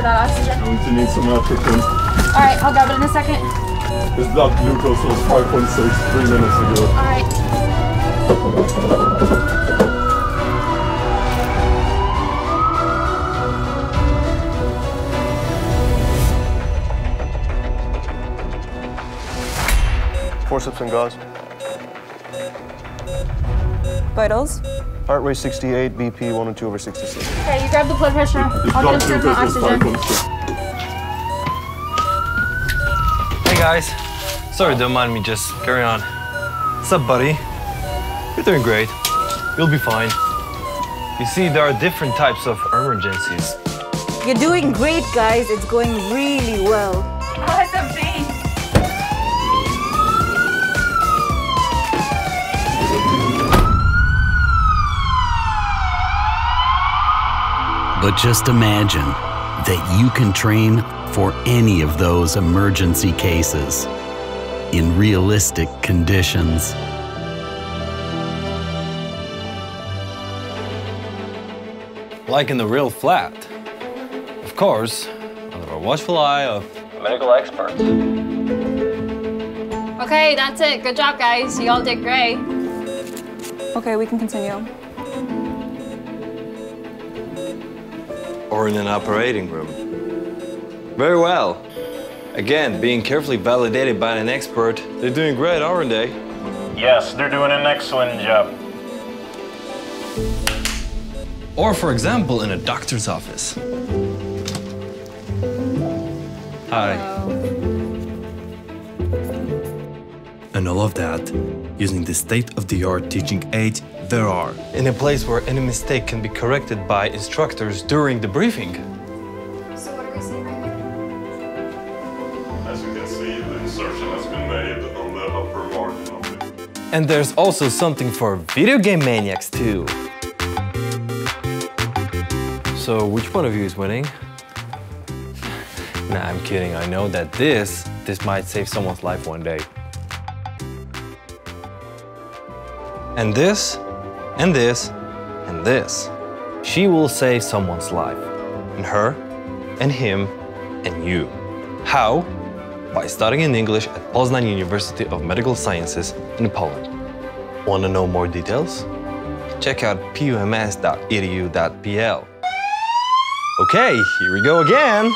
for that oxygen? I'm going to need some oxygen. All right, I'll grab it in a second. His blood glucose was 5.6 3 minutes ago. All right. Forceps and gauze. Vitals. Heart rate 68, BP 102/66. Okay, you grab the blood pressure. I'll get him some oxygen. Hey guys, sorry, don't mind me. Just carry on. What's up, buddy? You're doing great. You'll be fine. You see, there are different types of emergencies. You're doing great, guys. It's going really well. Awesome, thanks. But just imagine that you can train for any of those emergency cases in realistic conditions. Like in the real flat. Of course, under a watchful eye of medical experts. Okay, that's it. Good job, guys. You all did great. Okay, we can continue. Or in an operating room. Very well. Again, being carefully validated by an expert, they're doing great, aren't they? Yes, they're doing an excellent job. Or, for example, in a doctor's office. Hi. And all of that, using the state-of-the-art teaching aids there are. In a place where any mistake can be corrected by instructors during the briefing. So what are we seeing right here? As you can see, the insertion has been made on the upper margin of it. And there's also something for video game maniacs too. So which one of you is winning? Nah, I'm kidding. I know that this might save someone's life one day. And this, and this, and this. She will save someone's life. And her, and him, and you. How? By studying in English at Poznan University of Medical Sciences in Poland. Want to know more details? Check out pums.edu.pl. Okay, here we go again.